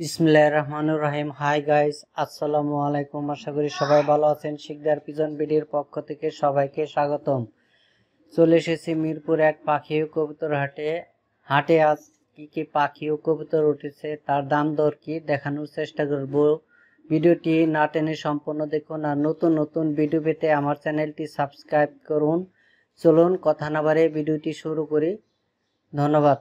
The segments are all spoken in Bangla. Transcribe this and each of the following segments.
बिस्मिल्लाहिर्रहमानिर्रहीम। हाय गाइज, अस्सलामुअलैकुम। आशा करी सबाई भालो आछेन। शिकदार पिजन बीडीर पक्ष थेके सबाइके स्वागतम। चले एसेछि मिरपुर एक पाखी ओ कबूतर हाटे। हाटे आज की कि पाखी ओ कबूतर उठेछे तार दाम दर कि देखानोर चेष्टा करब। भिडियोटी ना टेने सम्पूर्ण देखुन आर नतुन नतुन भिडियो पेते आमार चैनेलटी सबस्क्राइब करुन। चलुन कथा ना बाड़िये भिडियोटी शुरू करी। धन्यवाद।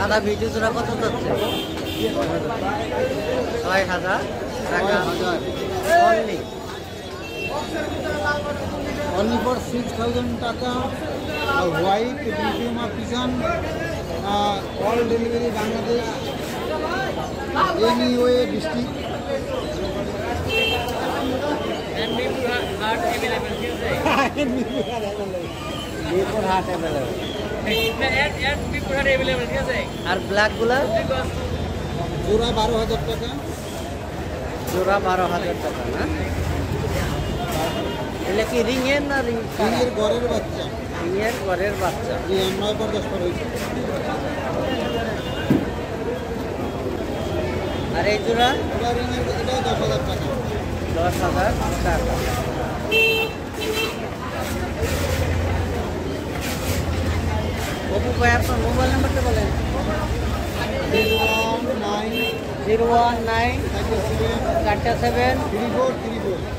दादा भिडियो जोड़ा कत जाচ্ছে? 6000 টাকা। অনলি ফর 6000 টাকা। White medium pigeon all delivery Bangladesh anyway district এমবি পুরা হাট अवेलेबल है। ये पर हाट अवेलेबल इसमें एड भी पूरा अवेलेबल है सर। और ब्लैक गुला पूरा 12000 টাকা। पूरा 12000 টাকা ना? એટલે કે રિંગ એન ના રિંગ રિંગર ગોરેર বাচ্চা। રિંગર ગોરેર বাচ্চা। ये 9/10 पर হইছে। আর এই জোড়া পুরা রিংের কত 10000 টাকা। 10000 টাকা। भाई आपका मोबाइल नंबर तो बोलें। 019 37 34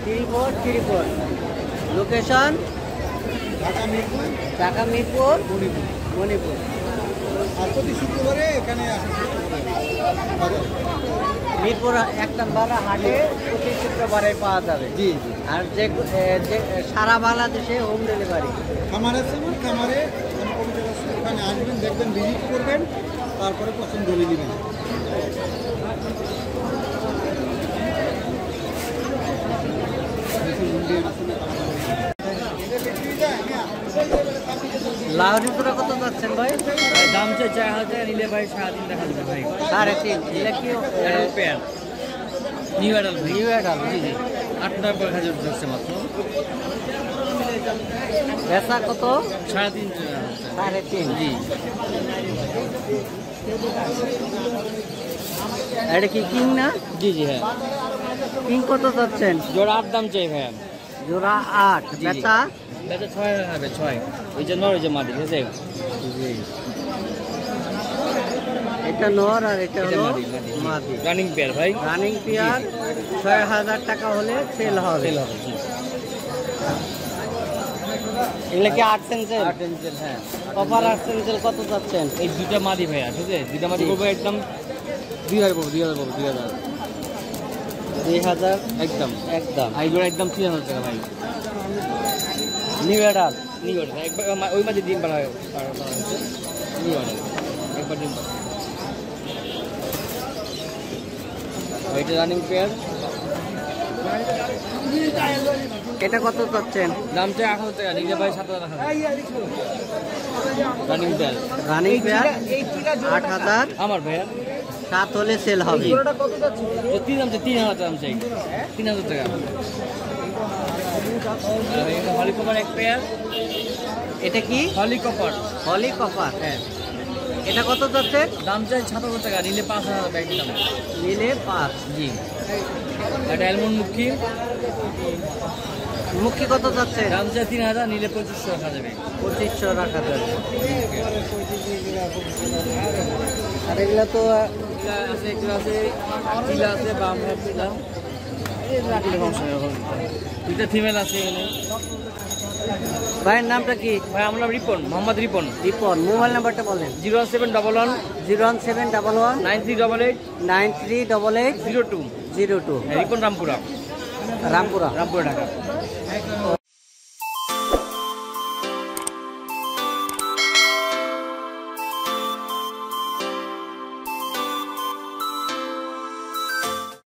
34 34। लोकेशन ढाका मिरपुर मणिपुर। प्रति शुक्रवार मिरपुर एक नम्बर हाटे प्रति शुक्रवार पावा जाबे। जी जी। और जे सारा बांग्लादेशे होम डिलीवरी। हमारे सामान हमारे ওখানে আসবেন, দেখবেন, ভিজিট করবেন, তারপরে পছন্দ করে নেবেন। লাউরি পুরা কত যাচ্ছেন ভাই? দাম তো 4000 নিলে ভাই 3.5 দেখা যাবে ভাই। 3.5 এটা কি পেয়ার? নিউ অ্যাডাল জি জি। 8-9 হাজার যাচ্ছে মাত্র। पैसा को तो 3.5 जी। अरे किंग ना? जी जी है। किंग को तो सबसे जोड़ा 8 दाम चाहिए। जोड़ा 8 पैसा पैसा 6 ওই যে নর জমা দিছে যে। जी এটা নর আর এটা হলো মাদি। রানিং পেয়ার ভাই। রানিং পেয়ার 6000 টাকা হলে সেল হবে। এগুলোকে 8 সেন্সেল হ্যাঁ। অফার 8 সেন্সেল কত যাচ্ছেন? এই দুইটা মাদি ভাইয়া, ঠিক আছে? দুইটা মাদি করব একদম 2000 একদম। আইগুলো একদম 3000 টাকা ভাই। নিউ অ্যাডাল একবার ওই মাঝে দিন পার হয়। নিউ অ্যাডাল একবার দিন পার। এটা রানিং পেয়ার। এটা কত যাচ্ছেন? দাম চাই 800 টাকা। নিলে ভাই 7000 টাকা। রানিং পেয়ার 8000 আমার ভাইয়া। 7 হলে সেল হবে। এটা কত যাচ্ছে? প্রতি দাম 3000 দাম চাই। 3000 টাকা। আর এটা হলি কপার এক পেয়ার। এটা কি? হলি কপার। হ্যাঁ। এটা কত যাচ্ছে? দাম চাই ৭০০০ টাকা, নিলে ৫০০০ ব্যাগ দাম, নিলে ৫। জি। এটা অ্যালমন্ড মুখী, মুখী কত যাচ্ছে? দাম চাই ৩০০০, নিলে ২৫০০ রাখা যাবে, ২৫০০ রাখা যাবে। আর এগুলা তো আছে, একটু আছে, চিলা আছে, বাম হাত চিলা, রাখলে সমস্যা হবে। দুইটা ফিমেল আছে এখানে। ভাইয়ের নামটা কি? ভাই আমার নাম রিপন, মোহাম্মদ রিপন। রিপন, মোবাইল নাম্বারটা বলেন। 01711 01711 9388 9388 02 02। রিপন, রামপুরা, রামপুরা ঢাকা।